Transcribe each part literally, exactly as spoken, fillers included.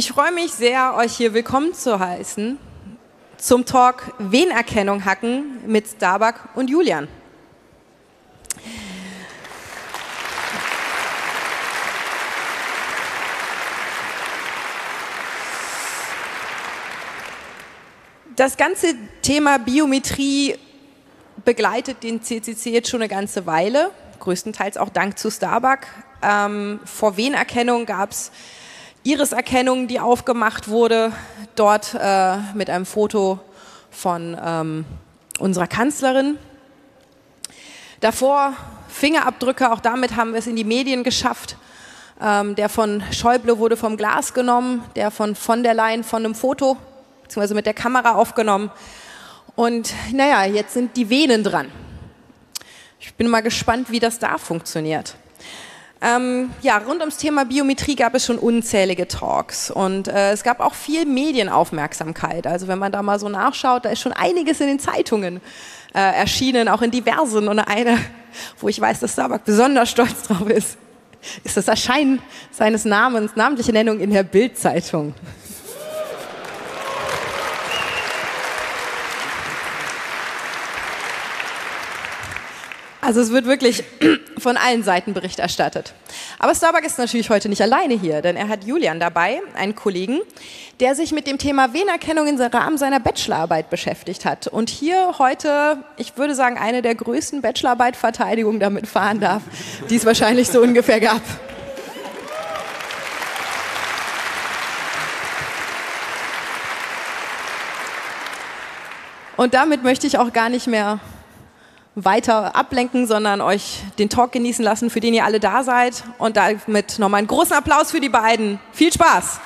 Ich freue mich sehr, euch hier willkommen zu heißen zum Talk Venenerkennung hacken mit Starbug und Julian. Das ganze Thema Biometrie begleitet den C C C jetzt schon eine ganze Weile, größtenteils auch dank zu Starbug. Ähm, vor Venenerkennung gab es Iriserkennung, die aufgemacht wurde, dort äh, mit einem Foto von ähm, unserer Kanzlerin. Davor Fingerabdrücke, auch damit haben wir es in die Medien geschafft. Ähm, der von Schäuble wurde vom Glas genommen, der von von der Leyen von einem Foto, beziehungsweise mit der Kamera aufgenommen. Und naja, jetzt sind die Venen dran. Ich bin mal gespannt, wie das da funktioniert. Ähm, ja, rund ums Thema Biometrie gab es schon unzählige Talks und äh, es gab auch viel Medienaufmerksamkeit. Also wenn man da mal so nachschaut, da ist schon einiges in den Zeitungen äh, erschienen, auch in diversen. Und eine, wo ich weiß, dass Starbug besonders stolz drauf ist, ist das Erscheinen seines Namens, namentliche Nennung in der Bild-Zeitung. Also es wird wirklich von allen Seiten Bericht erstattet. Aber Starbug ist natürlich heute nicht alleine hier, denn er hat Julian dabei, einen Kollegen, der sich mit dem Thema Venenerkennung im Rahmen seiner Bachelorarbeit beschäftigt hat. Und hier heute, ich würde sagen, eine der größten Bachelorarbeit-Verteidigungen damit fahren darf, die es wahrscheinlich so ungefähr gab. Und damit möchte ich auch gar nicht mehr weiter ablenken, sondern euch den Talk genießen lassen, für den ihr alle da seid. Und damit nochmal einen großen Applaus für die beiden. Viel Spaß!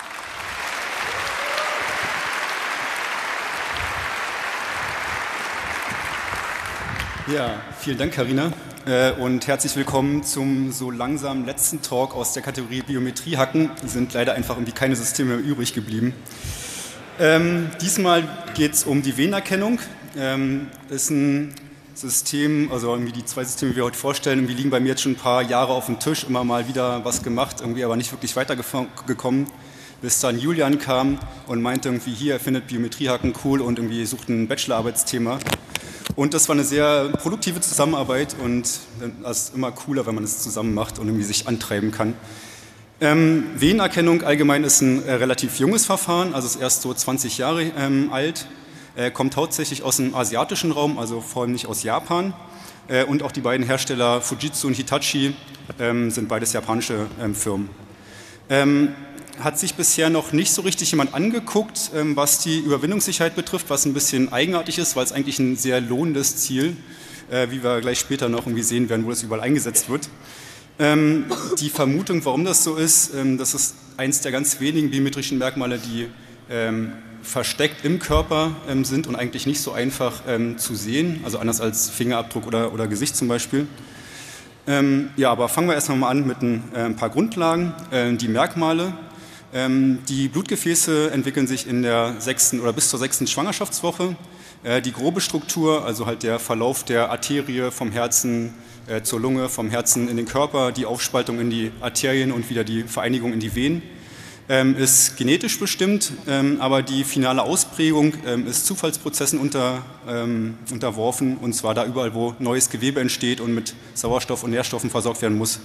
Ja, vielen Dank, Karina. Und herzlich willkommen zum so langsam letzten Talk aus der Kategorie Biometrie hacken. Sind leider einfach irgendwie keine Systeme mehr übrig geblieben. Ähm, diesmal geht es um die Venenerkennung. Ähm, ist ein System, also irgendwie die zwei Systeme, die wir heute vorstellen, irgendwie liegen bei mir jetzt schon ein paar Jahre auf dem Tisch, immer mal wieder was gemacht, irgendwie aber nicht wirklich weitergekommen, bis dann Julian kam und meinte irgendwie, hier, er findet Biometriehacken cool und irgendwie sucht ein Bachelorarbeitsthema. Und das war eine sehr produktive Zusammenarbeit und es ist immer cooler, wenn man es zusammen macht und irgendwie sich antreiben kann. Ähm, Venenerkennung allgemein ist ein äh, relativ junges Verfahren, also ist erst so zwanzig Jahre ähm, alt. Äh, kommt hauptsächlich aus dem asiatischen Raum, also vor allem nicht aus Japan. Äh, und auch die beiden Hersteller Fujitsu und Hitachi ähm, sind beides japanische ähm, Firmen. Ähm, hat sich bisher noch nicht so richtig jemand angeguckt, ähm, was die Überwindungssicherheit betrifft, was ein bisschen eigenartig ist, weil es eigentlich ein sehr lohnendes Ziel, äh, wie wir gleich später noch irgendwie sehen werden, wo das überall eingesetzt wird. Ähm, die Vermutung, warum das so ist, ähm, das ist eins der ganz wenigen biometrischen Merkmale, die ähm, versteckt im Körper ähm, sind und eigentlich nicht so einfach ähm, zu sehen, also anders als Fingerabdruck oder, oder Gesicht zum Beispiel. Ähm, ja, aber fangen wir erstmal mal an mit ein, äh, ein paar Grundlagen, äh, die Merkmale. Ähm, die Blutgefäße entwickeln sich in der sechsten oder bis zur sechsten Schwangerschaftswoche. Äh, die grobe Struktur, also halt der Verlauf der Arterie vom Herzen äh, zur Lunge, vom Herzen in den Körper, die Aufspaltung in die Arterien und wieder die Vereinigung in die Venen. Ähm, ist genetisch bestimmt, ähm, aber die finale Ausprägung ähm, ist Zufallsprozessen unter, ähm, unterworfen, und zwar da überall, wo neues Gewebe entsteht und mit Sauerstoff und Nährstoffen versorgt werden muss,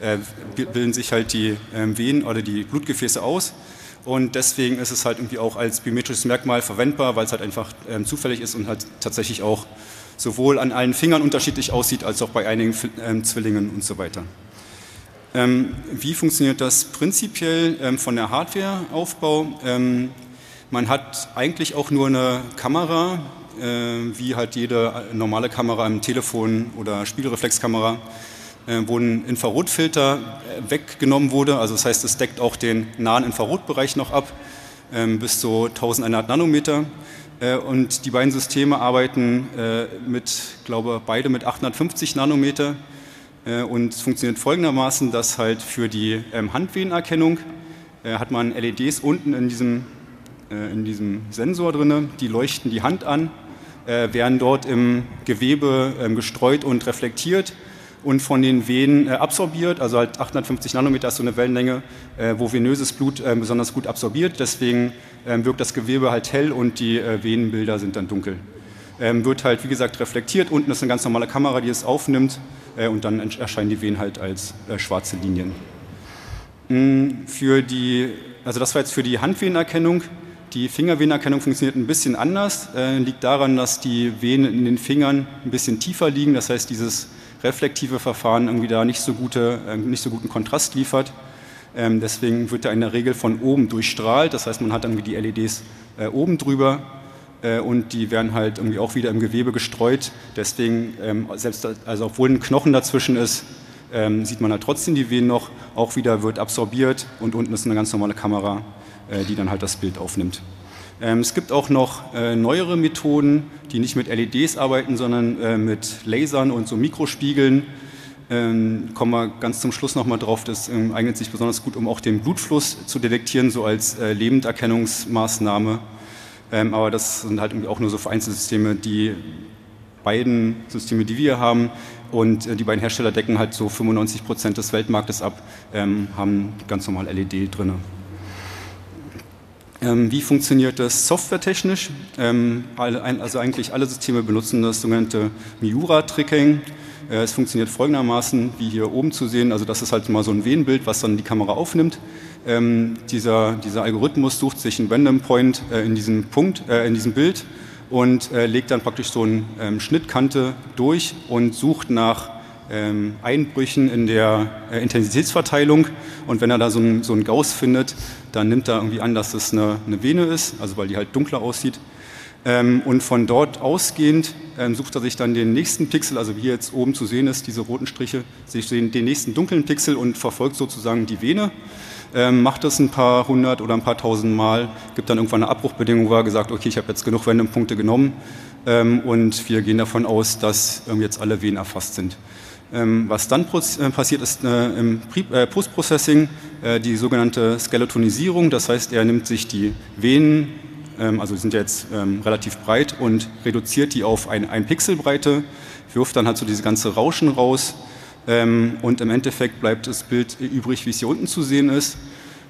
äh, bilden sich halt die ähm, Venen oder die Blutgefäße aus, und deswegen ist es halt irgendwie auch als biometrisches Merkmal verwendbar, weil es halt einfach ähm, zufällig ist und halt tatsächlich auch sowohl an allen Fingern unterschiedlich aussieht, als auch bei einigen ähm, Zwillingen und so weiter. Ähm, wie funktioniert das prinzipiell ähm, von der Hardwareaufbau? Ähm, man hat eigentlich auch nur eine Kamera, äh, wie halt jede normale Kamera im Telefon oder Spiegelreflexkamera, äh, wo ein Infrarotfilter weggenommen wurde. Also das heißt, es deckt auch den nahen Infrarotbereich noch ab, äh, bis zu eintausendeinhundert Nanometer. Äh, und die beiden Systeme arbeiten äh, mit, glaube beide mit achthundertfünfzig Nanometer. Und es funktioniert folgendermaßen, dass halt für die ähm, Handvenenerkennung äh, hat man L E Ds unten in diesem, äh, in diesem Sensor drin, die leuchten die Hand an, äh, werden dort im Gewebe äh, gestreut und reflektiert, und von den Venen äh, absorbiert. Also halt achthundertfünfzig Nanometer ist so eine Wellenlänge, äh, wo venöses Blut äh, besonders gut absorbiert. Deswegen äh, wirkt das Gewebe halt hell und die äh, Venenbilder sind dann dunkel. Ähm, wird halt, wie gesagt, reflektiert. Unten ist eine ganz normale Kamera, die es aufnimmt. Äh, und dann erscheinen die Venen halt als äh, schwarze Linien. Mhm, für die, also das war jetzt für die Handvenenerkennung. Die Fingervenenerkennung funktioniert ein bisschen anders. Äh, liegt daran, dass die Venen in den Fingern ein bisschen tiefer liegen. Das heißt, dieses reflektive Verfahren irgendwie da nicht so, gute, äh, nicht so guten Kontrast liefert. Ähm, deswegen wird da in der Regel von oben durchstrahlt. Das heißt, man hat irgendwie die L E Ds äh, oben drüber äh, und die werden halt irgendwie auch wieder im Gewebe gestreut. Deswegen, ähm, selbst also obwohl ein Knochen dazwischen ist, ähm, sieht man halt trotzdem die Venen noch. Auch wieder wird absorbiert und unten ist eine ganz normale Kamera, die dann halt das Bild aufnimmt. Ähm, es gibt auch noch äh, neuere Methoden, die nicht mit L E Ds arbeiten, sondern äh, mit Lasern und so Mikrospiegeln. Ähm, kommen wir ganz zum Schluss nochmal drauf, das ähm, eignet sich besonders gut, um auch den Blutfluss zu detektieren, so als äh, Lebenderkennungsmaßnahme. Ähm, aber das sind halt irgendwie auch nur so vereinzelte Systeme, die beiden Systeme, die wir haben, und äh, die beiden Hersteller decken halt so fünfundneunzig Prozent des Weltmarktes ab, ähm, haben ganz normal L E D drin. Wie funktioniert das softwaretechnisch? Also eigentlich alle Systeme benutzen das sogenannte Miura-Tricking. Es funktioniert folgendermaßen, wie hier oben zu sehen. Also das ist halt mal so ein Venenbild, was dann die Kamera aufnimmt. Dieser, dieser Algorithmus sucht sich einen Random Point in diesem, Punkt, äh, in diesem Bild und legt dann praktisch so eine Schnittkante durch und sucht nach Ähm, Einbrüchen in der äh, Intensitätsverteilung, und wenn er da so einen so Gauss findet, dann nimmt er irgendwie an, dass das eine, eine Vene ist, also weil die halt dunkler aussieht, ähm, und von dort ausgehend ähm, sucht er sich dann den nächsten Pixel, also wie hier jetzt oben zu sehen ist, diese roten Striche, sich den, den nächsten dunklen Pixel und verfolgt sozusagen die Vene, ähm, macht das ein paar hundert oder ein paar tausend Mal, gibt dann irgendwann eine Abbruchbedingung, wo er gesagt, okay, ich habe jetzt genug Random-Punkte genommen ähm, und wir gehen davon aus, dass ähm, jetzt alle Venen erfasst sind. Was dann passiert, ist im Postprocessing die sogenannte Skeletonisierung. Das heißt, er nimmt sich die Venen, also die sind ja jetzt relativ breit, und reduziert die auf ein Pixelbreite, wirft dann halt so diese ganze Rauschen raus und im Endeffekt bleibt das Bild übrig, wie es hier unten zu sehen ist.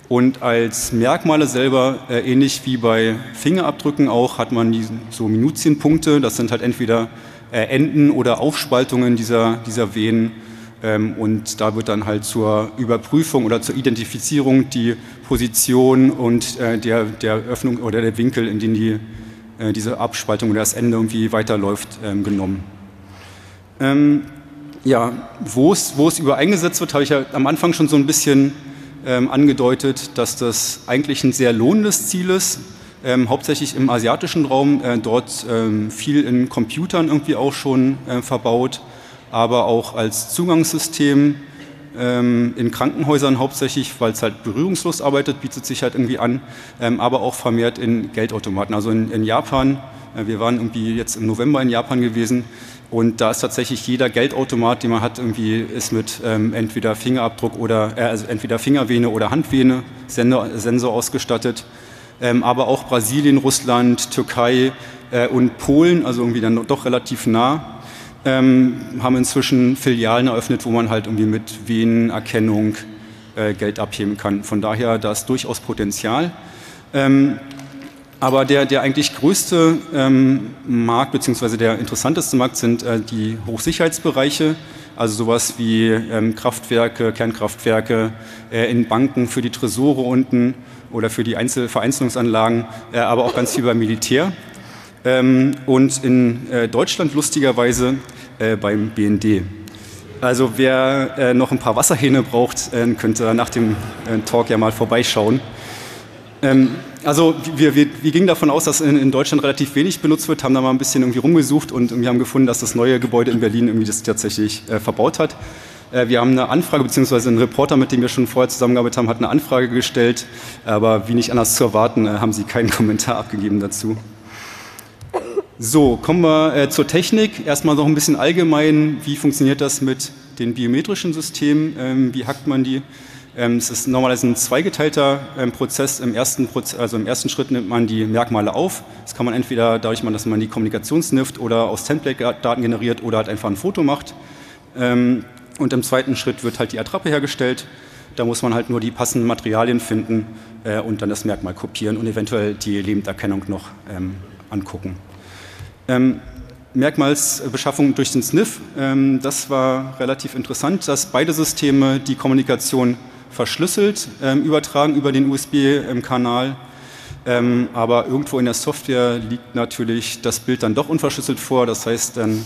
Und als Merkmale selber, äh, ähnlich wie bei Fingerabdrücken auch, hat man die, so Minutienpunkte. Das sind halt entweder äh, Enden oder Aufspaltungen dieser, dieser Venen. Ähm, und da wird dann halt zur Überprüfung oder zur Identifizierung die Position und äh, der, der Öffnung oder der Winkel, in den die, äh, diese Abspaltung oder das Ende irgendwie weiterläuft, ähm, genommen. Ähm, ja, wo es wo es über eingesetzt wird, habe ich ja am Anfang schon so ein bisschen Ähm, angedeutet, dass das eigentlich ein sehr lohnendes Ziel ist, ähm, hauptsächlich im asiatischen Raum, äh, dort ähm, viel in Computern irgendwie auch schon äh, verbaut, aber auch als Zugangssystem ähm, in Krankenhäusern hauptsächlich, weil es halt berührungslos arbeitet, bietet sich halt irgendwie an, ähm, aber auch vermehrt in Geldautomaten, also in, in Japan. Wir waren irgendwie jetzt im November in Japan gewesen und da ist tatsächlich jeder Geldautomat, den man hat, irgendwie ist mit ähm, entweder Fingerabdruck oder äh, also entweder Fingervene oder Handvene Sender, Sensor ausgestattet. Ähm, aber auch Brasilien, Russland, Türkei äh, und Polen, also irgendwie dann doch relativ nah, ähm, haben inzwischen Filialen eröffnet, wo man halt irgendwie mit Venenerkennung äh, Geld abheben kann. Von daher, da ist durchaus Potenzial. Ähm, Aber der, der eigentlich größte ähm, Markt, beziehungsweise der interessanteste Markt, sind äh, die Hochsicherheitsbereiche, also sowas wie ähm, Kraftwerke, Kernkraftwerke, äh, in Banken für die Tresore unten oder für die Einzel- Vereinzelungsanlagen, äh, aber auch ganz viel beim Militär. Ähm, und in äh, Deutschland lustigerweise äh, beim B N D. Also wer äh, noch ein paar Wasserhähne braucht, äh, könnte nach dem äh, Talk ja mal vorbeischauen. Ähm, Also wir, wir, wir gingen davon aus, dass in, in Deutschland relativ wenig benutzt wird, haben da mal ein bisschen irgendwie rumgesucht und wir haben gefunden, dass das neue Gebäude in Berlin irgendwie das tatsächlich äh, verbaut hat. Äh, wir haben eine Anfrage, beziehungsweise ein Reporter, mit dem wir schon vorher zusammengearbeitet haben, hat eine Anfrage gestellt, aber wie nicht anders zu erwarten, äh, haben sie keinen Kommentar abgegeben dazu. So, kommen wir äh, zur Technik. Erstmal noch ein bisschen allgemein, wie funktioniert das mit den biometrischen Systemen, ähm, wie hackt man die? Es ist normalerweise ein zweigeteilter Prozess. Im ersten, Proz also im ersten Schritt nimmt man die Merkmale auf. Das kann man entweder dadurch machen, dass man die Kommunikationsnift oder aus Template-Daten generiert oder halt einfach ein Foto macht. Und im zweiten Schritt wird halt die Attrappe hergestellt. Da muss man halt nur die passenden Materialien finden äh, und dann das Merkmal kopieren und eventuell die Lebenderkennung noch ähm, angucken. Ähm, Merkmalsbeschaffung durch den Sniff, ähm, das war relativ interessant, dass beide Systeme die Kommunikation verschlüsselt ähm, übertragen über den U S B-Kanal. Ähm, aber irgendwo in der Software liegt natürlich das Bild dann doch unverschlüsselt vor. Das heißt, dann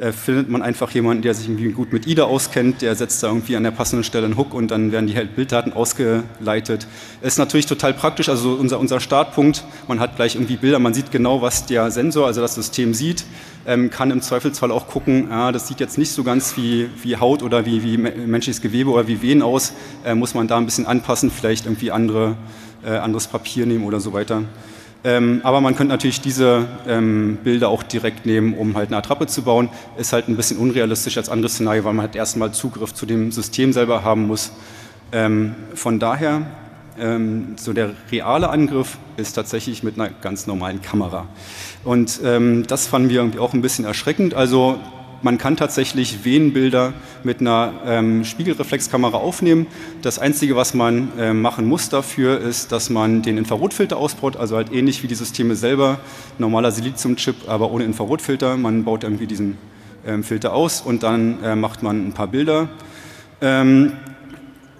äh, findet man einfach jemanden, der sich irgendwie gut mit I D A auskennt, der setzt da irgendwie an der passenden Stelle einen Hook und dann werden die halt Bilddaten ausgeleitet. Ist natürlich total praktisch, also unser, unser Startpunkt, man hat gleich irgendwie Bilder, man sieht genau, was der Sensor, also das System sieht, ähm, kann im Zweifelsfall auch gucken, ah, das sieht jetzt nicht so ganz wie, wie Haut oder wie, wie menschliches Gewebe oder wie Venen aus, äh, muss man da ein bisschen anpassen, vielleicht irgendwie andere Äh, anderes Papier nehmen oder so weiter. Ähm, aber man könnte natürlich diese ähm, Bilder auch direkt nehmen, um halt eine Attrappe zu bauen. Ist halt ein bisschen unrealistisch als anderes Szenario, weil man halt erstmal Zugriff zu dem System selber haben muss. Ähm, von daher, ähm, so der reale Angriff ist tatsächlich mit einer ganz normalen Kamera. Und ähm, das fanden wir irgendwie auch ein bisschen erschreckend. Also man kann tatsächlich Venenbilder mit einer ähm, Spiegelreflexkamera aufnehmen. Das Einzige, was man äh, machen muss dafür, ist, dass man den Infrarotfilter ausbaut, also halt ähnlich wie die Systeme selber. Normaler Siliziumchip, aber ohne Infrarotfilter. Man baut irgendwie diesen ähm, Filter aus und dann äh, macht man ein paar Bilder. Ähm,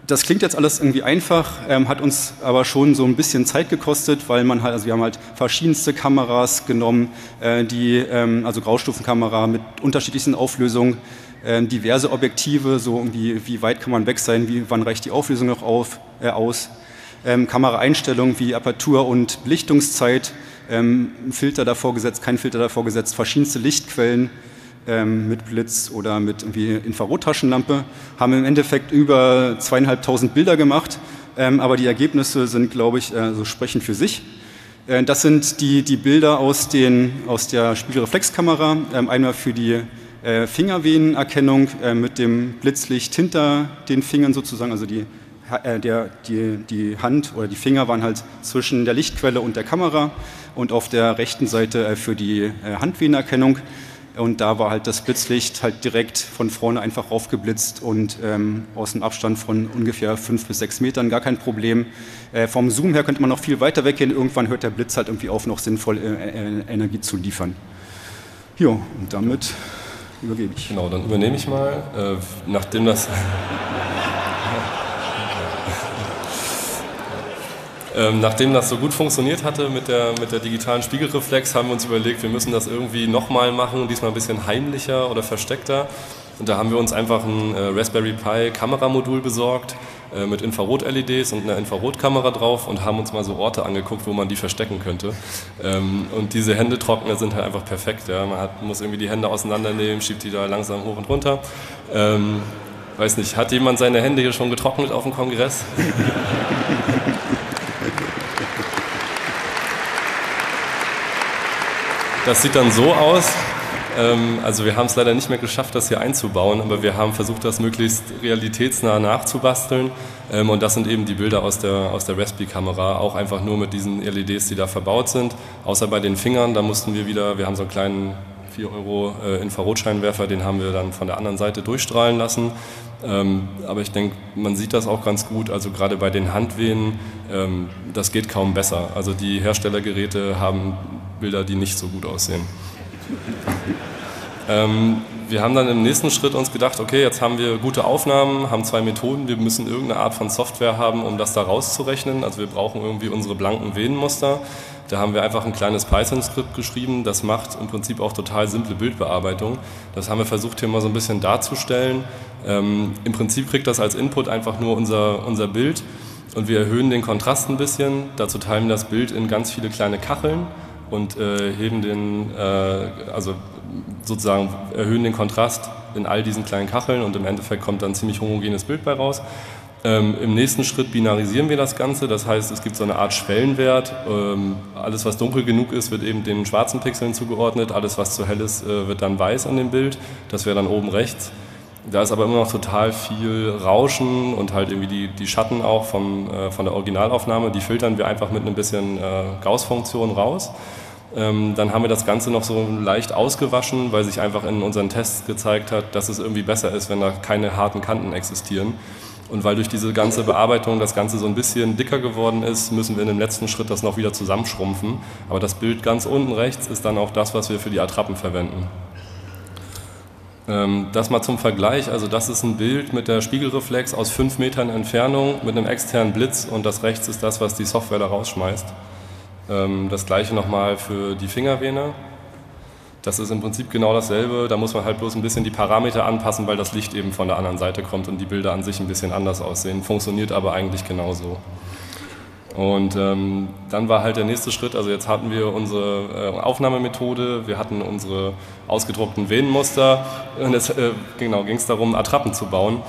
Das klingt jetzt alles irgendwie einfach, ähm, hat uns aber schon so ein bisschen Zeit gekostet, weil man halt, also wir haben halt verschiedenste Kameras genommen, äh, die, ähm, also Graustufenkamera mit unterschiedlichsten Auflösungen, äh, diverse Objektive, so irgendwie, wie weit kann man weg sein, wie, wann reicht die Auflösung noch auf, äh, aus, ähm, Kameraeinstellungen wie Apertur und Belichtungszeit, ähm, Filter davor gesetzt, kein Filter davor gesetzt, verschiedenste Lichtquellen. Mit Blitz oder mit irgendwie Infrarottaschenlampe, haben im Endeffekt über zweieinhalbtausend Bilder gemacht, aber die Ergebnisse sind, glaube ich, so sprechen für sich. Das sind die, die Bilder aus, den, aus der Spiegelreflexkamera, einmal für die Fingervenenerkennung mit dem Blitzlicht hinter den Fingern sozusagen, also die, der, die, die Hand oder die Finger waren halt zwischen der Lichtquelle und der Kamera und auf der rechten Seite für die Handvenenerkennung. Und da war halt das Blitzlicht halt direkt von vorne einfach raufgeblitzt und ähm, aus einem Abstand von ungefähr fünf bis sechs Metern, gar kein Problem. Äh, vom Zoom her könnte man noch viel weiter weggehen, irgendwann hört der Blitz halt irgendwie auf, noch sinnvoll äh, äh, Energie zu liefern. Ja, und damit übergebe ich. Genau, dann übernehme ich mal, äh, nachdem das... Ähm, nachdem das so gut funktioniert hatte mit der, mit der digitalen Spiegelreflex, haben wir uns überlegt, wir müssen das irgendwie nochmal machen, diesmal ein bisschen heimlicher oder versteckter. Und da haben wir uns einfach ein äh, Raspberry Pi Kameramodul besorgt äh, mit Infrarot-L E Ds und einer Infrarotkamera drauf und haben uns mal so Orte angeguckt, wo man die verstecken könnte. Ähm, und diese Händetrockner sind halt einfach perfekt. Ja? Man hat, muss irgendwie die Hände auseinandernehmen, schiebt die da langsam hoch und runter. Ähm, weiß nicht, hat jemand seine Hände hier schon getrocknet auf dem Kongress? Das sieht dann so aus, also wir haben es leider nicht mehr geschafft, das hier einzubauen, aber wir haben versucht, das möglichst realitätsnah nachzubasteln und das sind eben die Bilder aus der, aus der Raspberry-Kamera, auch einfach nur mit diesen L E Ds, die da verbaut sind, außer bei den Fingern, da mussten wir wieder, wir haben so einen kleinen vier Euro Infrarotscheinwerfer, den haben wir dann von der anderen Seite durchstrahlen lassen. Ähm, aber ich denke, man sieht das auch ganz gut, also gerade bei den Handvenen, ähm, das geht kaum besser. Also die Herstellergeräte haben Bilder, die nicht so gut aussehen. ähm, wir haben dann im nächsten Schritt uns gedacht, okay, jetzt haben wir gute Aufnahmen, haben zwei Methoden, wir müssen irgendeine Art von Software haben, um das da rauszurechnen. Also wir brauchen irgendwie unsere blanken Venenmuster. Da haben wir einfach ein kleines Python-Skript geschrieben, das macht im Prinzip auch total simple Bildbearbeitung. Das haben wir versucht hier mal so ein bisschen darzustellen. Ähm, im Prinzip kriegt das als Input einfach nur unser, unser Bild und wir erhöhen den Kontrast ein bisschen. Dazu teilen wir das Bild in ganz viele kleine Kacheln und äh, heben den, äh, also sozusagen erhöhen den Kontrast in all diesen kleinen Kacheln und im Endeffekt kommt dann ein ziemlich homogenes Bild bei raus. Ähm, im nächsten Schritt binarisieren wir das Ganze, das heißt, es gibt so eine Art Schwellenwert, ähm, alles was dunkel genug ist, wird eben den schwarzen Pixeln zugeordnet, alles was zu hell ist, äh, wird dann weiß an dem Bild, das wäre dann oben rechts. Da ist aber immer noch total viel Rauschen und halt irgendwie die, die Schatten auch vom, äh, von der Originalaufnahme, die filtern wir einfach mit ein bisschen äh, Gauss-Funktion raus. Ähm, dann haben wir das Ganze noch so leicht ausgewaschen, weil sich einfach in unseren Tests gezeigt hat, dass es irgendwie besser ist, wenn da keine harten Kanten existieren. Und weil durch diese ganze Bearbeitung das Ganze so ein bisschen dicker geworden ist, müssen wir in dem letzten Schritt das noch wieder zusammenschrumpfen. Aber das Bild ganz unten rechts ist dann auch das, was wir für die Attrappen verwenden. Das mal zum Vergleich, also das ist ein Bild mit der Spiegelreflex aus fünf Metern Entfernung mit einem externen Blitz und das rechts ist das, was die Software da rausschmeißt. Das gleiche nochmal für die Fingervene. Das ist im Prinzip genau dasselbe, da muss man halt bloß ein bisschen die Parameter anpassen, weil das Licht eben von der anderen Seite kommt und die Bilder an sich ein bisschen anders aussehen, funktioniert aber eigentlich genauso. Und ähm, dann war halt der nächste Schritt, also jetzt hatten wir unsere äh, Aufnahmemethode, wir hatten unsere ausgedruckten Venenmuster und jetzt äh, genau, ging es darum, Attrappen zu bauen.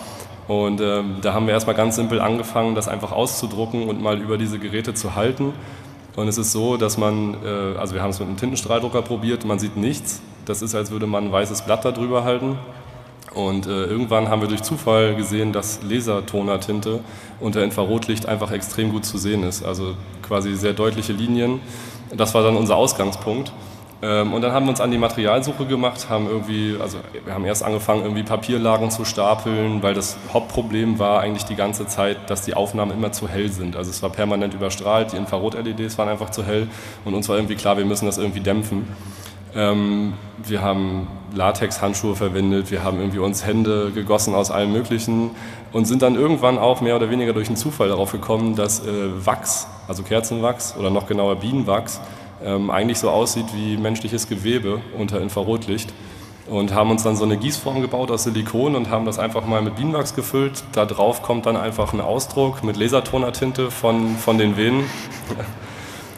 Und ähm, da haben wir erstmal ganz simpel angefangen, das einfach auszudrucken und mal über diese Geräte zu halten. Und es ist so, dass man, äh, also wir haben es mit einem Tintenstrahldrucker probiert, man sieht nichts, das ist, als würde man ein weißes Blatt da drüber halten. Und äh, irgendwann haben wir durch Zufall gesehen, dass Lasertonertinte unter Infrarotlicht einfach extrem gut zu sehen ist. Also quasi sehr deutliche Linien. Das war dann unser Ausgangspunkt. Ähm, und dann haben wir uns an die Materialsuche gemacht, haben irgendwie, also wir haben erst angefangen, irgendwie Papierlagen zu stapeln, weil das Hauptproblem war eigentlich die ganze Zeit, dass die Aufnahmen immer zu hell sind. Also es war permanent überstrahlt, die Infrarot-L E Ds waren einfach zu hell und uns war irgendwie klar, wir müssen das irgendwie dämpfen. Ähm, wir haben Latex-Handschuhe verwendet, wir haben irgendwie uns Hände gegossen aus allem Möglichen und sind dann irgendwann auch mehr oder weniger durch einen Zufall darauf gekommen, dass äh, Wachs, also Kerzenwachs oder noch genauer Bienenwachs, ähm, eigentlich so aussieht wie menschliches Gewebe unter Infrarotlicht und haben uns dann so eine Gießform gebaut aus Silikon und haben das einfach mal mit Bienenwachs gefüllt. Da drauf kommt dann einfach ein Ausdruck mit Lasertonertinte von, von den Venen.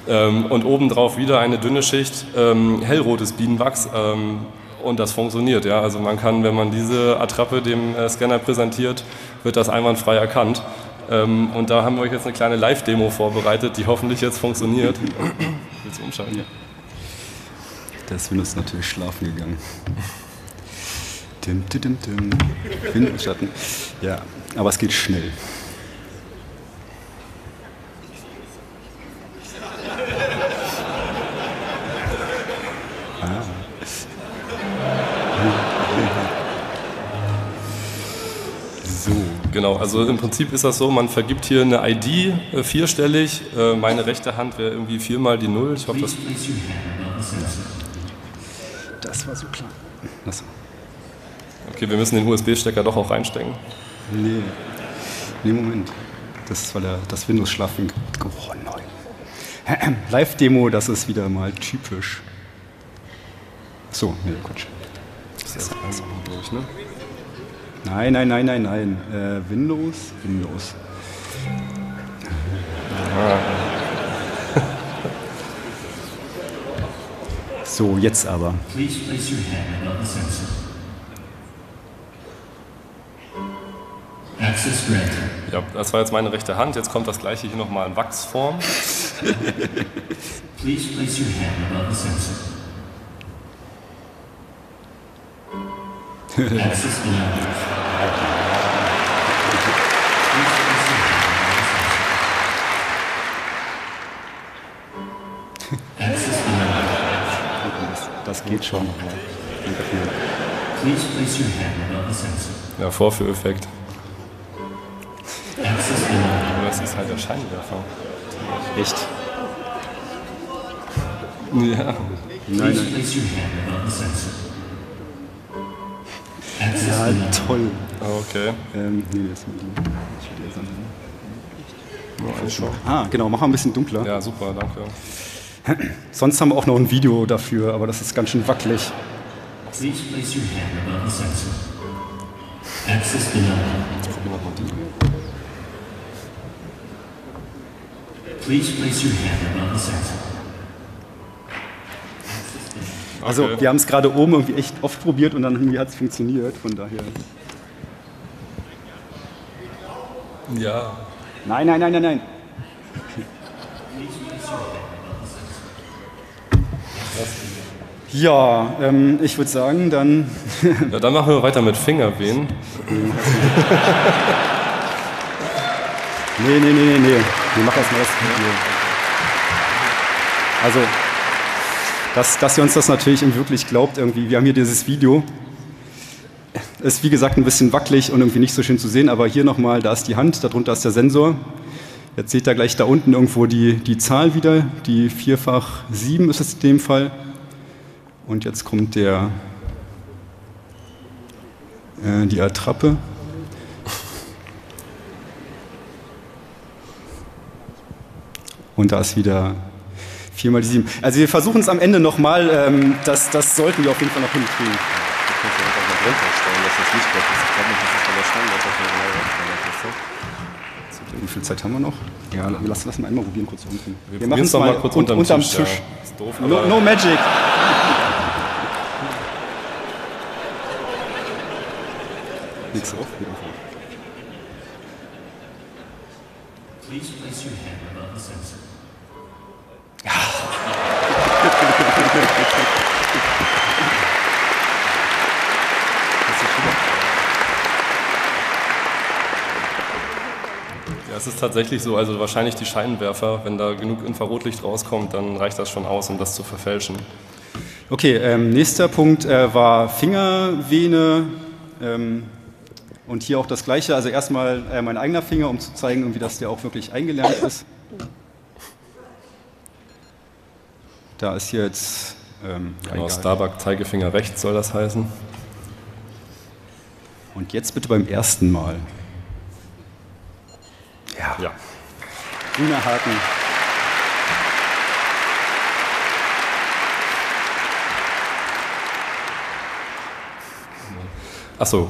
Ähm, und obendrauf wieder eine dünne Schicht ähm, hellrotes Bienenwachs ähm, und das funktioniert. Ja? Also man kann, wenn man diese Attrappe dem äh, Scanner präsentiert, wird das einwandfrei erkannt. Ähm, und da haben wir euch jetzt eine kleine Live-Demo vorbereitet, die hoffentlich jetzt funktioniert. Willst du umschalten? Ja. Da ist Windows natürlich schlafen gegangen. Dim, dim, dim. Windows Schatten. Ja, aber es geht schnell. Genau, also im Prinzip ist das so, man vergibt hier eine I D, vierstellig, meine rechte Hand wäre irgendwie viermal die Null, ich hoffe, das... Das war so klar. Okay, wir müssen den U S B-Stecker doch auch reinstecken. Nee, nee, Moment, das war der, das Windows schlafen. Oh nein. Live-Demo, das ist wieder mal typisch. So, nee, Quatsch. Das ist ja alles auch durch, ne? Nein, nein, nein, nein, nein. Äh, Windows, Windows. Ah. So, jetzt aber. Please place your hand on the sensor. Access granted. Ja, das war jetzt meine rechte Hand. Jetzt kommt das gleiche hier nochmal in Wachsform. Please place your hand on the sensor. Das geht schon. Ja, Vorführeffekt. Das ist halt der Scheinwerfer. Echt? Ja. Nein. Ja, toll. Okay. Ähm, nee, das ist nicht. Ah, genau, mach mal ein bisschen dunkler. Ja, super, danke. Sonst haben wir auch noch ein Video dafür, aber das ist ganz schön wackelig. Please place your hand above the sensor. Access denied. Please place your hand above the sensor. Also okay. Wir haben es gerade oben irgendwie echt oft probiert und dann irgendwie hat es funktioniert, von daher. Ja. Nein, nein, nein, nein, nein. Ja, ähm, ich würde sagen, dann... Ja, dann machen wir weiter mit Fingervenen. Nee, nee, nee, nee, nee. Wir machen erstmal das Video. Also... dass, dass ihr uns das natürlich wirklich glaubt irgendwie. Wir haben hier dieses Video. Ist wie gesagt ein bisschen wackelig und irgendwie nicht so schön zu sehen, aber hier nochmal, da ist die Hand, darunter ist der Sensor. Jetzt seht ihr gleich da unten irgendwo die, die Zahl wieder, die vierfach sieben ist es in dem Fall. Und jetzt kommt der, äh, die Attrappe. Und da ist wieder vier mal die sieben. Also wir versuchen es am Ende nochmal, ähm, das, das sollten wir auf jeden Fall noch hinkriegen. Wie viel Zeit haben wir noch? Ja, wir lassen das mal einmal probieren, kurz unten. Wir, wir machen es mal kurz unterm, unterm Tisch. Tisch. Ja. Ist doof, no, no magic! Nichts auf. Please place your hand above the sensor. Ja, es ist tatsächlich so, also wahrscheinlich die Scheinwerfer, wenn da genug Infrarotlicht rauskommt, dann reicht das schon aus, um das zu verfälschen. Okay, ähm, nächster Punkt äh, war Fingervene. Ähm, Und hier auch das Gleiche, also erstmal äh, mein eigener Finger, um zu zeigen, irgendwie, dass der auch wirklich eingelernt ist. Da ist hier jetzt... Ähm, genau, Starbug, Zeigefinger rechts soll das heißen. Und jetzt bitte beim ersten Mal. Ja. Ja. Grüner Haken. Ach so.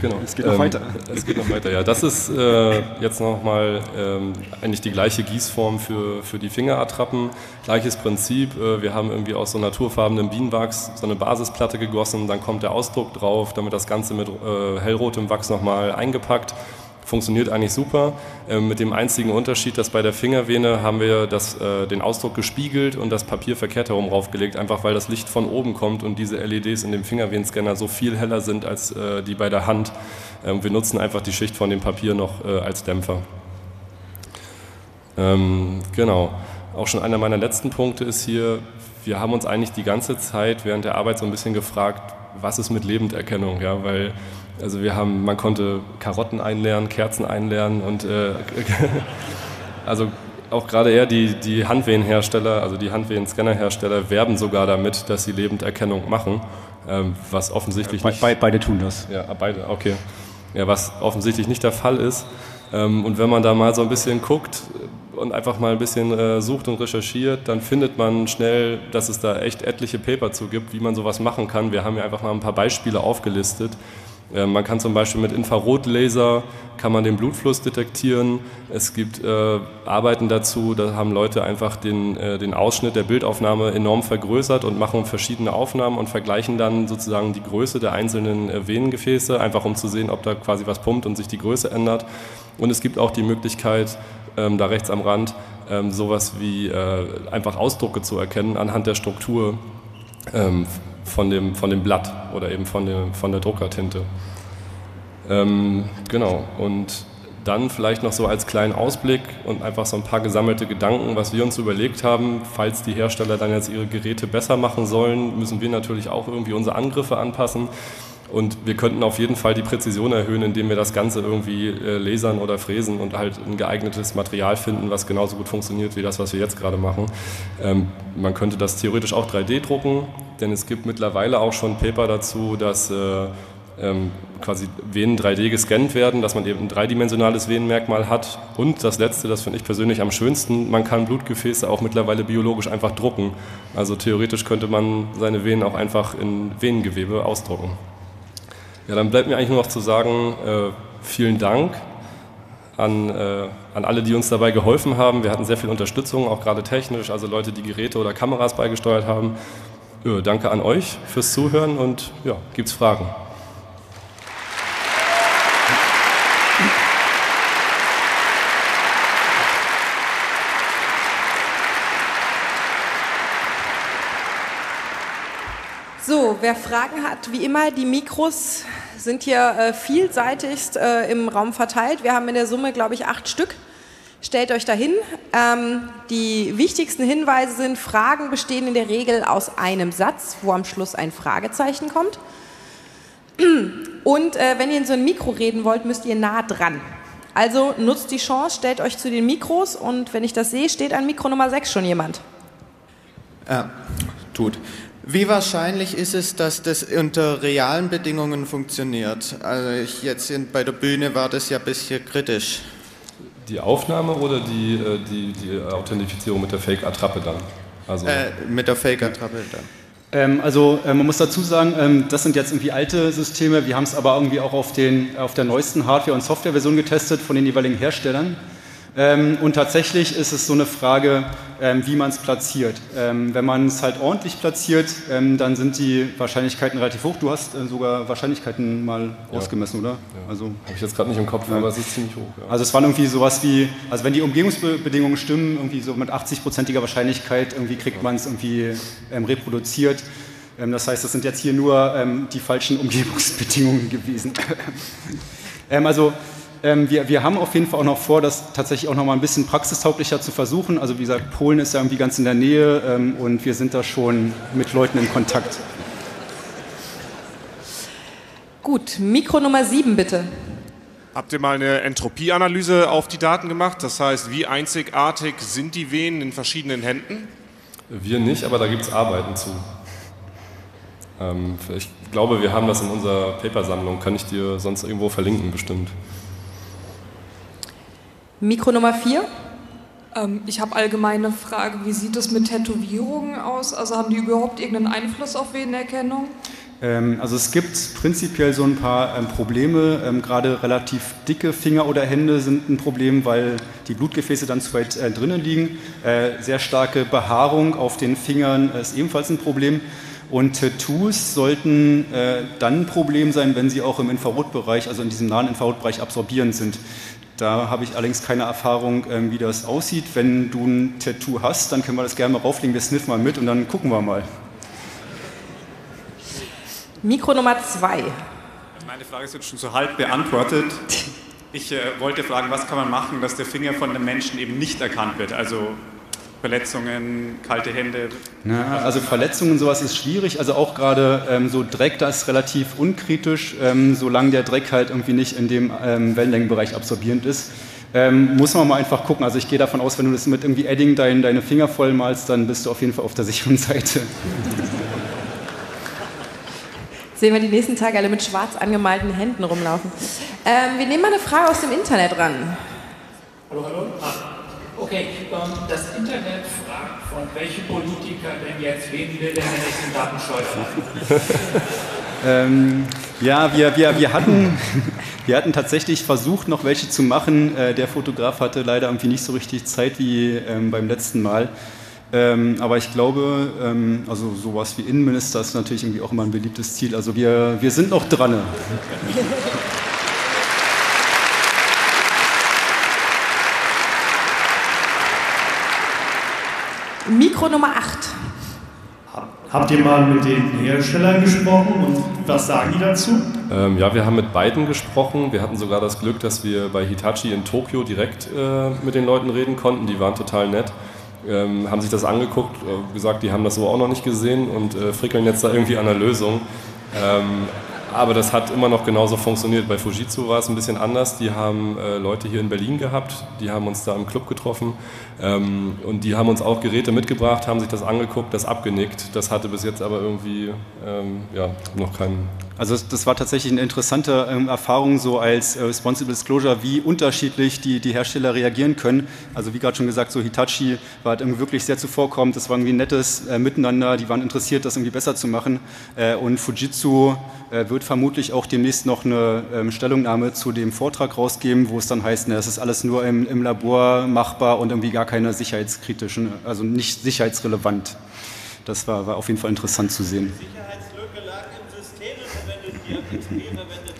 Genau. Es geht noch ähm, weiter. Es geht noch weiter, ja. Das ist äh, jetzt nochmal ähm, eigentlich die gleiche Gießform für, für die Fingerattrappen. Gleiches Prinzip. Äh, wir haben irgendwie aus so naturfarbenem Bienenwachs so eine Basisplatte gegossen, dann kommt der Ausdruck drauf, damit das Ganze mit äh, hellrotem Wachs nochmal eingepackt. Funktioniert eigentlich super, äh, mit dem einzigen Unterschied, dass bei der Fingervene haben wir das, äh, den Ausdruck gespiegelt und das Papier verkehrt herum draufgelegt, einfach weil das Licht von oben kommt und diese L E Ds in dem Fingervenenscanner so viel heller sind als äh, die bei der Hand. Ähm, wir nutzen einfach die Schicht von dem Papier noch äh, als Dämpfer. Ähm, genau, auch schon einer meiner letzten Punkte ist hier, wir haben uns eigentlich die ganze Zeit während der Arbeit so ein bisschen gefragt, was ist mit Lebenderkennung, ja, weil also wir haben, man konnte Karotten einlernen, Kerzen einlernen und äh, also auch gerade eher die, die Handvenenhersteller, also die Handvenenscannerhersteller werben sogar damit, dass sie Lebenderkennung machen, ähm, was offensichtlich Be nicht... Be beide tun das. Ja, beide, okay. Ja, was offensichtlich nicht der Fall ist. Ähm, und wenn man da mal so ein bisschen guckt und einfach mal ein bisschen äh, sucht und recherchiert, dann findet man schnell, dass es da echt etliche Paper zu gibt, wie man sowas machen kann. Wir haben ja einfach mal ein paar Beispiele aufgelistet. Man kann zum Beispiel mit Infrarotlaser kann man den Blutfluss detektieren. Es gibt äh, Arbeiten dazu, da haben Leute einfach den, äh, den Ausschnitt der Bildaufnahme enorm vergrößert und machen verschiedene Aufnahmen und vergleichen dann sozusagen die Größe der einzelnen äh, Venengefäße, einfach um zu sehen, ob da quasi was pumpt und sich die Größe ändert. Und es gibt auch die Möglichkeit, ähm, da rechts am Rand, ähm, sowas wie äh, einfach Ausdrucke zu erkennen anhand der Struktur. Ähm, Von dem, von dem Blatt oder eben von, dem, von der Druckertinte. Ähm, genau, und dann vielleicht noch so als kleinen Ausblick und einfach so ein paar gesammelte Gedanken, was wir uns überlegt haben, falls die Hersteller dann jetzt ihre Geräte besser machen sollen, müssen wir natürlich auch irgendwie unsere Angriffe anpassen und wir könnten auf jeden Fall die Präzision erhöhen, indem wir das Ganze irgendwie äh, lasern oder fräsen und halt ein geeignetes Material finden, was genauso gut funktioniert wie das, was wir jetzt gerade machen. Ähm, man könnte das theoretisch auch drei D drucken, denn es gibt mittlerweile auch schon Paper dazu, dass äh, ähm, quasi Venen drei D gescannt werden, dass man eben ein dreidimensionales Venenmerkmal hat. Und das Letzte, das finde ich persönlich am schönsten, man kann Blutgefäße auch mittlerweile biologisch einfach drucken. Also theoretisch könnte man seine Venen auch einfach in Venengewebe ausdrucken. Ja, dann bleibt mir eigentlich nur noch zu sagen, äh, vielen Dank an, äh, an alle, die uns dabei geholfen haben. Wir hatten sehr viel Unterstützung, auch gerade technisch, also Leute, die Geräte oder Kameras beigesteuert haben. Ja, danke an euch fürs Zuhören und ja, gibt's Fragen? So, wer Fragen hat, wie immer, die Mikros sind hier äh, vielseitigst äh, im Raum verteilt. Wir haben in der Summe, glaube ich, acht Stück. Stellt euch dahin. Ähm, die wichtigsten Hinweise sind, Fragen bestehen in der Regel aus einem Satz, wo am Schluss ein Fragezeichen kommt. Und äh, wenn ihr in so ein Mikro reden wollt, müsst ihr nah dran. Also nutzt die Chance, stellt euch zu den Mikros und wenn ich das sehe, steht an Mikro Nummer sechs schon jemand. Äh, tut. Wie wahrscheinlich ist es, dass das unter realen Bedingungen funktioniert? Also ich jetzt in, bei der Bühne war das ja ein bisschen kritisch. Die Aufnahme oder die, die, die Authentifizierung mit der Fake-Attrappe dann? Also äh, mit der Fake-Attrappe dann. Ähm, also äh, man muss dazu sagen, ähm, das sind jetzt irgendwie alte Systeme. Wir haben es aber irgendwie auch auf, den, auf der neuesten Hardware- und Softwareversion getestet von den jeweiligen Herstellern. Ähm, und tatsächlich ist es so eine Frage, ähm, wie man es platziert. Ähm, wenn man es halt ordentlich platziert, ähm, dann sind die Wahrscheinlichkeiten relativ hoch. Du hast äh, sogar Wahrscheinlichkeiten mal ja. ausgemessen, oder? Ja. Also, habe ich jetzt gerade nicht im Kopf, ja. aber es ist ziemlich hoch. Ja. Also es waren irgendwie sowas wie, also wenn die Umgebungsbedingungen stimmen, irgendwie so mit achtzigprozentiger Wahrscheinlichkeit irgendwie kriegt ja. man es irgendwie ähm, reproduziert. Ähm, das heißt, das sind jetzt hier nur ähm, die falschen Umgebungsbedingungen gewesen. ähm, also... Ähm, wir, wir haben auf jeden Fall auch noch vor, das tatsächlich auch noch mal ein bisschen praxistauglicher zu versuchen. Also wie gesagt, Polen ist ja irgendwie ganz in der Nähe ähm, und wir sind da schon mit Leuten in Kontakt. Gut, Mikro Nummer sieben bitte. Habt ihr mal eine Entropieanalyse auf die Daten gemacht? Das heißt, wie einzigartig sind die Venen in verschiedenen Händen? Wir nicht, aber da gibt es Arbeiten zu. Ähm, ich glaube, wir haben das in unserer Papersammlung. Kann ich dir sonst irgendwo verlinken bestimmt. Mikro Nummer vier. Ähm, ich habe allgemeine Frage, wie sieht es mit Tätowierungen aus? Also haben die überhaupt irgendeinen Einfluss auf Venenerkennung? Ähm, also es gibt prinzipiell so ein paar ähm, Probleme. Ähm, gerade relativ dicke Finger oder Hände sind ein Problem, weil die Blutgefäße dann zu weit äh, drinnen liegen. Äh, sehr starke Behaarung auf den Fingern ist ebenfalls ein Problem. Und Tattoos sollten äh, dann ein Problem sein, wenn sie auch im Infrarotbereich, also in diesem nahen Infrarotbereich absorbierend sind. Da habe ich allerdings keine Erfahrung, wie das aussieht. Wenn du ein Tattoo hast, dann können wir das gerne mal rauflegen. Wir sniffen mal mit und dann gucken wir mal. Mikro Nummer zwei. Meine Frage ist jetzt schon so halb beantwortet. Ich äh, wollte fragen, was kann man machen, dass der Finger von einem Menschen eben nicht erkannt wird? Also Verletzungen, kalte Hände? Na, also Verletzungen, sowas ist schwierig. Also auch gerade ähm, so Dreck, das ist relativ unkritisch, ähm, solange der Dreck halt irgendwie nicht in dem ähm, Wellenlängenbereich absorbierend ist. Ähm, muss man mal einfach gucken. Also ich gehe davon aus, wenn du das mit irgendwie Edding dein, deine Finger voll malst, dann bist du auf jeden Fall auf der sicheren Seite. Sehen wir die nächsten Tage alle mit schwarz angemalten Händen rumlaufen. Ähm, wir nehmen mal eine Frage aus dem Internet ran. Hallo, hallo. Ah. Okay, das Internet fragt, von welchen Politikern denn jetzt wen will denn der nächsten Datenschleuder? ähm, ja, wir, wir, wir, hatten, wir hatten tatsächlich versucht, noch welche zu machen. Der Fotograf hatte leider irgendwie nicht so richtig Zeit wie ähm, beim letzten Mal. Ähm, aber ich glaube, ähm, also sowas wie Innenminister ist natürlich irgendwie auch immer ein beliebtes Ziel. Also wir, wir sind noch dran. Okay. Mikro Nummer acht. Habt ihr mal mit den Herstellern gesprochen und was sagen die dazu? Ähm, ja, wir haben mit beiden gesprochen. Wir hatten sogar das Glück, dass wir bei Hitachi in Tokio direkt äh, mit den Leuten reden konnten. Die waren total nett, ähm, haben sich das angeguckt, äh, gesagt, die haben das so auch noch nicht gesehen und äh, frickeln jetzt da irgendwie an der Lösung. Ähm, aber das hat immer noch genauso funktioniert. Bei Fujitsu war es ein bisschen anders. Die haben äh, Leute hier in Berlin gehabt, die haben uns da im Club getroffen ähm, und die haben uns auch Geräte mitgebracht, haben sich das angeguckt, das abgenickt. Das hatte bis jetzt aber irgendwie ähm, ja, noch keinen... Also das war tatsächlich eine interessante ähm, Erfahrung so als äh, Responsible Disclosure, wie unterschiedlich die, die Hersteller reagieren können. Also wie gerade schon gesagt, so Hitachi war halt irgendwie wirklich sehr zuvorkommend. Das war irgendwie ein nettes äh, Miteinander, die waren interessiert, das irgendwie besser zu machen äh, und Fujitsu äh, wird vermutlich auch demnächst noch eine ähm, Stellungnahme zu dem Vortrag rausgeben, wo es dann heißt, ne, es ist alles nur im, im Labor machbar und irgendwie gar keine sicherheitskritischen, also nicht sicherheitsrelevant. Das war, war auf jeden Fall interessant zu sehen. Die Sicherheitslücke lag im System, verwendet die haben verwendet.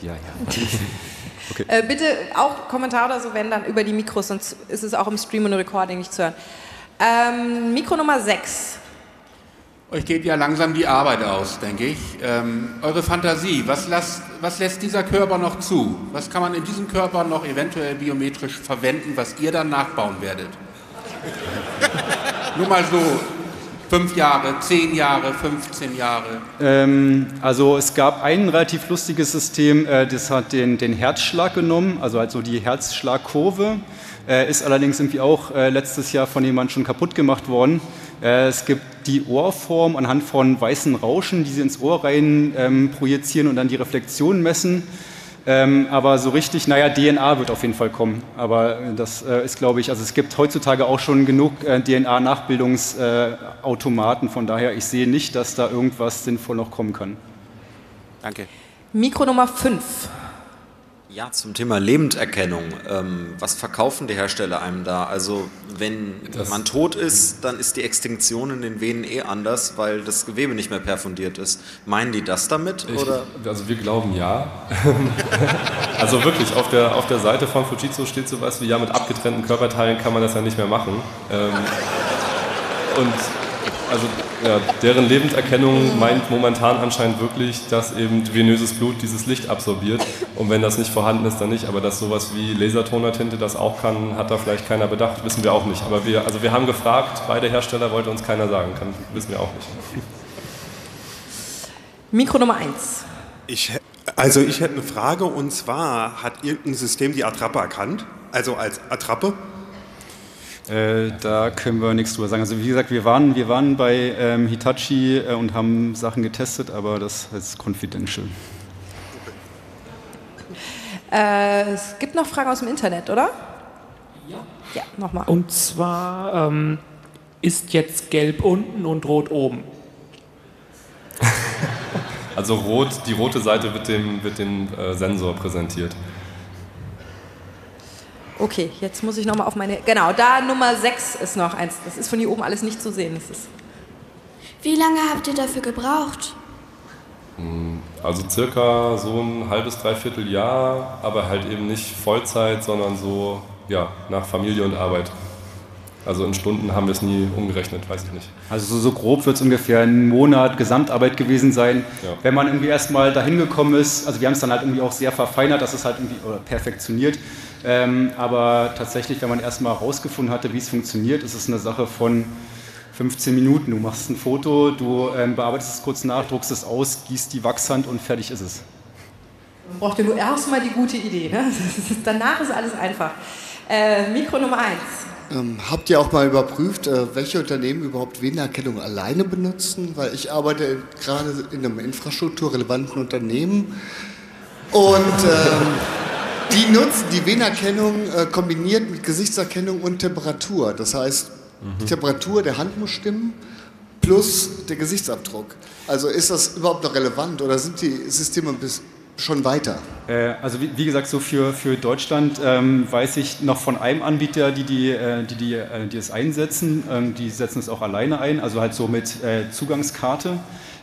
Ja, ja. Okay. Äh, bitte auch Kommentar oder so, wenn dann über die Mikros, sonst ist es auch im Stream und Recording nicht zu hören. Ähm, Mikro Nummer sechs. Euch geht ja langsam die Arbeit aus, denke ich. Ähm, eure Fantasie, was, lasst, was lässt dieser Körper noch zu? Was kann man in diesem Körper noch eventuell biometrisch verwenden, was ihr dann nachbauen werdet? Nur mal so, fünf Jahre, zehn Jahre, fünfzehn Jahre. Ähm, also es gab ein relativ lustiges System, äh, das hat den, den Herzschlag genommen, also halt so die Herzschlagkurve. Äh, ist allerdings irgendwie auch äh, letztes Jahr von jemandem schon kaputt gemacht worden. Äh, es gibt die Ohrform anhand von weißen Rauschen, die sie ins Ohr rein ähm, projizieren und dann die Reflexion messen. Ähm, aber so richtig, naja, D N A wird auf jeden Fall kommen. Aber das äh, ist, glaube ich, also es gibt heutzutage auch schon genug äh, D N A-Nachbildungsautomaten. Äh, von daher, ich sehe nicht, dass da irgendwas sinnvoll noch kommen kann. Danke. Mikro Nummer fünf. Ja, zum Thema Lebenderkennung. Ähm, was verkaufen die Hersteller einem da? Also wenn das man tot ist, dann ist die Extinktion in den Venen eh anders, weil das Gewebe nicht mehr perfundiert ist. Meinen die das damit? Ich, oder? Also wir glauben ja. Also wirklich, auf der, auf der Seite von Fujitsu steht sowas wie, ja, mit abgetrennten Körperteilen kann man das ja nicht mehr machen. Ähm, und also ja, deren Lebenserkennung meint momentan anscheinend wirklich, dass eben venöses Blut dieses Licht absorbiert und wenn das nicht vorhanden ist, dann nicht. Aber dass sowas wie Lasertonertinte das auch kann, hat da vielleicht keiner bedacht, wissen wir auch nicht. Aber wir, also wir haben gefragt, beide Hersteller wollte uns keiner sagen, kann, wissen wir auch nicht. Mikro Nummer eins. Ich, also ich hätte eine Frage, und zwar hat irgendein System die Attrappe erkannt, also als Attrappe? Äh, da können wir nichts drüber sagen. Also wie gesagt, wir waren, wir waren bei ähm, Hitachi äh, und haben Sachen getestet, aber das ist confidential. Äh, es gibt noch Fragen aus dem Internet, oder? Ja. Ja, nochmal. Und zwar ähm, ist jetzt gelb unten und rot oben. Also rot, die rote Seite wird dem, wird dem äh, Sensor präsentiert. Okay, jetzt muss ich nochmal auf meine... Genau, da Nummer sechs ist noch eins. Das ist von hier oben alles nicht zu sehen. Das ist Wie lange habt ihr dafür gebraucht? Also circa so ein halbes, dreiviertel Jahr, aber halt eben nicht Vollzeit, sondern so, ja, nach Familie und Arbeit. Also in Stunden haben wir es nie umgerechnet, weiß ich nicht. Also so, so grob wird es ungefähr einen Monat Gesamtarbeit gewesen sein. Ja. Wenn man irgendwie erstmal dahin gekommen ist, also wir haben es dann halt irgendwie auch sehr verfeinert, dass es halt irgendwie oder perfektioniert. Ähm, aber tatsächlich, wenn man erstmal rausgefunden hatte, wie es funktioniert, ist es eine Sache von fünfzehn Minuten. Du machst ein Foto, du ähm, bearbeitest es kurz nach, druckst es aus, gießt die Wachshand und fertig ist es. Man braucht ja nur erstmal die gute Idee, ne? Danach ist alles einfach. Äh, Mikro Nummer eins. Ähm, habt ihr auch mal überprüft, äh, welche Unternehmen überhaupt Venenerkennung alleine benutzen? Weil ich arbeite gerade in einem infrastrukturrelevanten Unternehmen und ähm, die nutzen die Venenerkennung äh, kombiniert mit Gesichtserkennung und Temperatur. Das heißt, mhm. die Temperatur der Hand muss stimmen plus der Gesichtsabdruck. Also ist das überhaupt noch relevant oder sind die Systeme bis schon weiter? Äh, also wie, wie gesagt, so für, für Deutschland ähm, weiß ich noch von einem Anbieter, die, die, äh, die, die, äh, die es einsetzen. Ähm, die setzen es auch alleine ein, also halt so mit äh, Zugangskarte.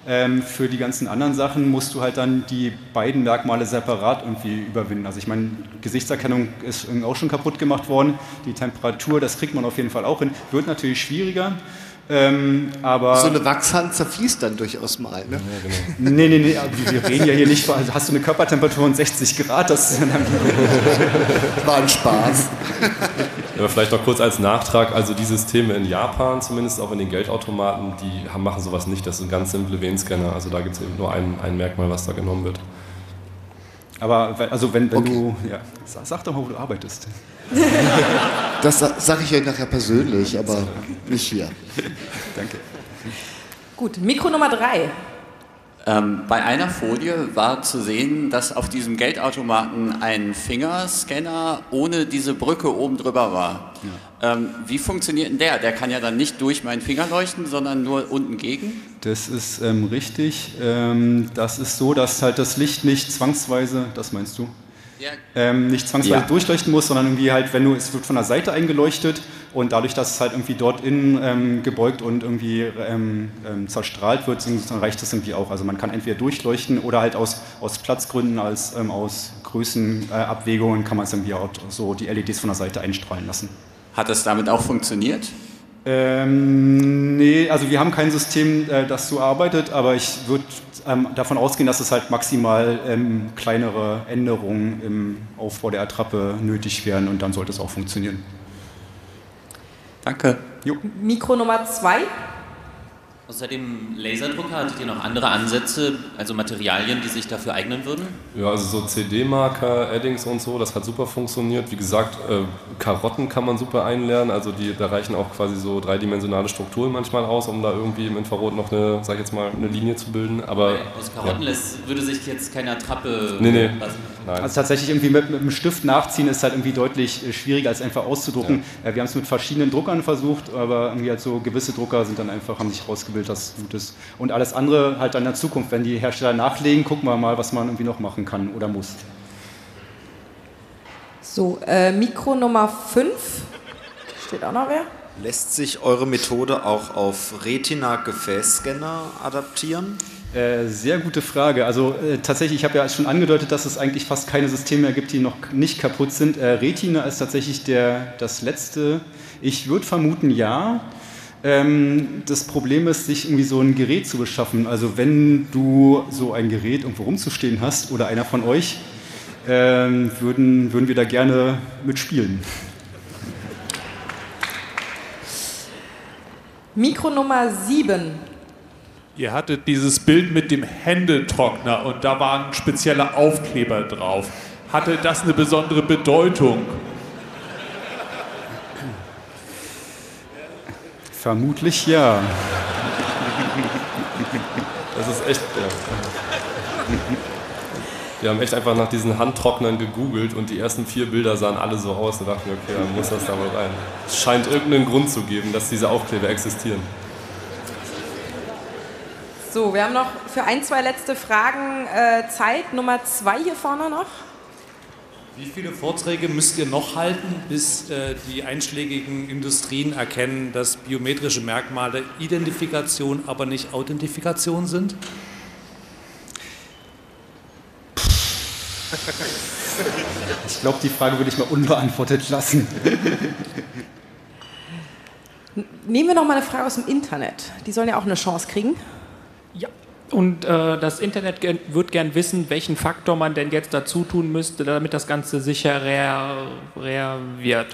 Ähm, für die ganzen anderen Sachen musst du halt dann die beiden Merkmale separat irgendwie überwinden. Also ich meine, Gesichtserkennung ist auch schon kaputt gemacht worden. Die Temperatur, das kriegt man auf jeden Fall auch hin. Wird natürlich schwieriger. Ähm, aber so eine Wachshand zerfließt dann durchaus mal, ne? Ja, genau. Nee, nee, nee, wir reden ja hier nicht, also hast du eine Körpertemperatur von sechzig Grad, das ist war ein Spaß. Aber vielleicht noch kurz als Nachtrag, also die Systeme in Japan, zumindest auch in den Geldautomaten, die haben, machen sowas nicht, das sind ganz simple Venenscanner, also da gibt es eben nur ein, ein Merkmal, was da genommen wird. Aber also wenn, wenn okay. du, ja, sag doch mal, wo du arbeitest. Das sage ich ja nachher persönlich, aber nicht hier. Danke. Gut, Mikro Nummer drei. Ähm, bei einer Folie war zu sehen, dass auf diesem Geldautomaten ein Fingerscanner ohne diese Brücke oben drüber war. Ja. Ähm, wie funktioniert denn der? Der kann ja dann nicht durch meinen Finger leuchten, sondern nur unten gegen? Das ist ähm, richtig. Ähm, das ist so, dass halt das Licht nicht zwangsweise, das meinst du? Ja. Ähm, nicht zwangsweise ja. durchleuchten muss, sondern irgendwie halt, wenn du, es wird von der Seite eingeleuchtet und dadurch, dass es halt irgendwie dort innen ähm, gebeugt und irgendwie ähm, ähm, zerstrahlt wird, dann reicht das irgendwie auch. Also man kann entweder durchleuchten oder halt aus, aus Platzgründen, als, ähm, aus Größenabwägungen äh, kann man es irgendwie auch so die L E Ds von der Seite einstrahlen lassen. Hat das damit auch funktioniert? Ähm, nee, also wir haben kein System, äh, das so arbeitet, aber ich würde ähm, davon ausgehen, dass es halt maximal ähm, kleinere Änderungen im Aufbau der Attrappe nötig wären und dann sollte es auch funktionieren. Danke. Jo. Mikro Nummer zwei. Außer dem Laserdrucker hattet ihr noch andere Ansätze, also Materialien, die sich dafür eignen würden? Ja, also so C D-Marker, Addings und so, das hat super funktioniert. Wie gesagt, äh, Karotten kann man super einlernen, also die, da reichen auch quasi so dreidimensionale Strukturen manchmal aus, um da irgendwie im Infrarot noch eine, sag ich jetzt mal, eine Linie zu bilden. Aber weil aus Karotten ja. lässt, würde sich jetzt keine Attrappe... Nee, nee. Nein. Also tatsächlich irgendwie mit, mit einem Stift nachziehen ist halt irgendwie deutlich schwieriger, als einfach auszudrucken. Ja. Wir haben es mit verschiedenen Druckern versucht, aber irgendwie halt so gewisse Drucker sind dann einfach, haben sich rausgebildet, dass es gut ist. Und alles andere halt dann in der Zukunft, wenn die Hersteller nachlegen, gucken wir mal, was man irgendwie noch machen kann oder muss. So, äh, Mikro Nummer fünf. Steht auch noch wer? Lässt sich eure Methode auch auf Retina-Gefäßscanner adaptieren? Äh, sehr gute Frage. Also äh, tatsächlich, ich habe ja schon angedeutet, dass es eigentlich fast keine Systeme mehr gibt, die noch nicht kaputt sind. Äh, Retina ist tatsächlich der, das letzte. Ich würde vermuten, ja. Ähm, das Problem ist, sich irgendwie so ein Gerät zu beschaffen. Also wenn du so ein Gerät irgendwo rumzustehen hast oder einer von euch, ähm, würden, würden wir da gerne mitspielen. Mikro Nummer sieben. Ihr hattet dieses Bild mit dem Händetrockner und da waren spezielle Aufkleber drauf. Hatte das eine besondere Bedeutung? Vermutlich ja. Das ist echt... Ja. Wir haben echt einfach nach diesen Handtrocknern gegoogelt und die ersten vier Bilder sahen alle so aus. Da dachten wir, okay, dann muss das da mal rein. Es scheint irgendeinen Grund zu geben, dass diese Aufkleber existieren. So, wir haben noch für ein, zwei letzte Fragen äh, Zeit. Nummer zwei hier vorne noch. Wie viele Vorträge müsst ihr noch halten, bis äh, die einschlägigen Industrien erkennen, dass biometrische Merkmale Identifikation, aber nicht Authentifikation sind? Ich glaube, die Frage würde ich mal unbeantwortet lassen. Nehmen wir noch mal eine Frage aus dem Internet. Die sollen ja auch eine Chance kriegen. Ja, und äh, das Internet ge- wird gern wissen, welchen Faktor man denn jetzt dazu tun müsste, damit das Ganze sicherer wird.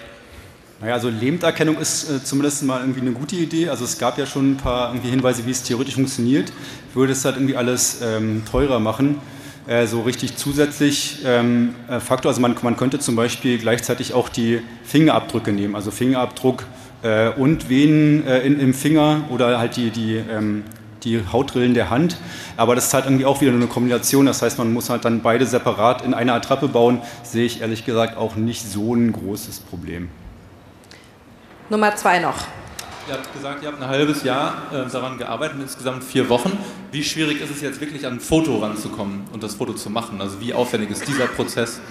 Naja, also Lebenderkennung ist äh, zumindest mal irgendwie eine gute Idee. Also es gab ja schon ein paar irgendwie Hinweise, wie es theoretisch funktioniert. Würde es halt irgendwie alles ähm, teurer machen. Äh, so richtig zusätzlich ähm, Faktor. Also man, man könnte zum Beispiel gleichzeitig auch die Fingerabdrücke nehmen. Also Fingerabdruck äh, und Venen äh, in, im Finger oder halt die... die ähm, die Hautrillen der Hand, aber das ist halt irgendwie auch wieder eine Kombination, das heißt, man muss halt dann beide separat in einer Attrappe bauen, sehe ich ehrlich gesagt auch nicht so ein großes Problem. Nummer zwei noch. Ihr habt gesagt, ihr habt ein halbes Jahr äh, daran gearbeitet, insgesamt vier Wochen. Wie schwierig ist es jetzt wirklich, an ein Foto ranzukommen und das Foto zu machen? Also wie aufwendig ist dieser Prozess?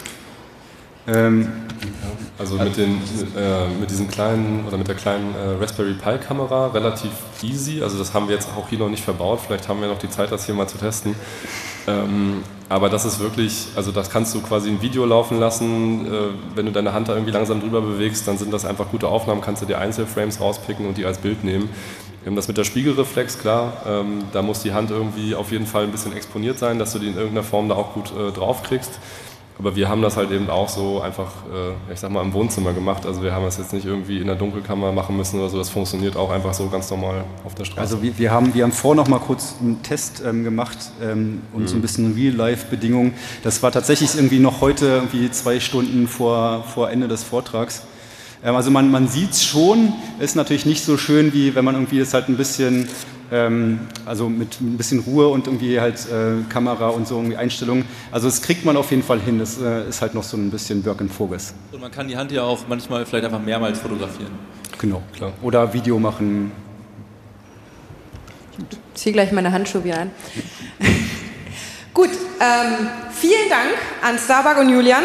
Ähm, also mit, den, äh, mit diesem kleinen oder mit der kleinen äh, Raspberry Pi Kamera relativ easy, also das haben wir jetzt auch hier noch nicht verbaut, vielleicht haben wir noch die Zeit, das hier mal zu testen. Ähm, aber das ist wirklich, also das kannst du quasi ein Video laufen lassen, äh, wenn du deine Hand da irgendwie langsam drüber bewegst, dann sind das einfach gute Aufnahmen, kannst du dir Einzelframes rauspicken und die als Bild nehmen. Wir haben das mit der Spiegelreflex, klar, ähm, da muss die Hand irgendwie auf jeden Fall ein bisschen exponiert sein, dass du die in irgendeiner Form da auch gut äh, drauf kriegst. Aber wir haben das halt eben auch so einfach, ich sag mal, im Wohnzimmer gemacht. Also wir haben das jetzt nicht irgendwie in der Dunkelkammer machen müssen oder so. Das funktioniert auch einfach so ganz normal auf der Straße. Also wir, wir haben, wir haben vor noch mal kurz einen Test ähm, gemacht ähm, und mhm. so ein bisschen Real-Life-Bedingungen. Das war tatsächlich irgendwie noch heute, irgendwie zwei Stunden vor, vor Ende des Vortrags. Ähm, also man, man sieht es schon, ist natürlich nicht so schön, wie wenn man irgendwie das halt ein bisschen... also mit ein bisschen Ruhe und irgendwie halt äh, Kamera und so irgendwie Einstellungen. Also das kriegt man auf jeden Fall hin. Das äh, ist halt noch so ein bisschen Work in Progress. Und man kann die Hand ja auch manchmal vielleicht einfach mehrmals fotografieren. Genau, klar. Oder Video machen. Ich ziehe gleich meine Handschuhe wieder ein. Gut, ähm, vielen Dank an Starbug und Julian.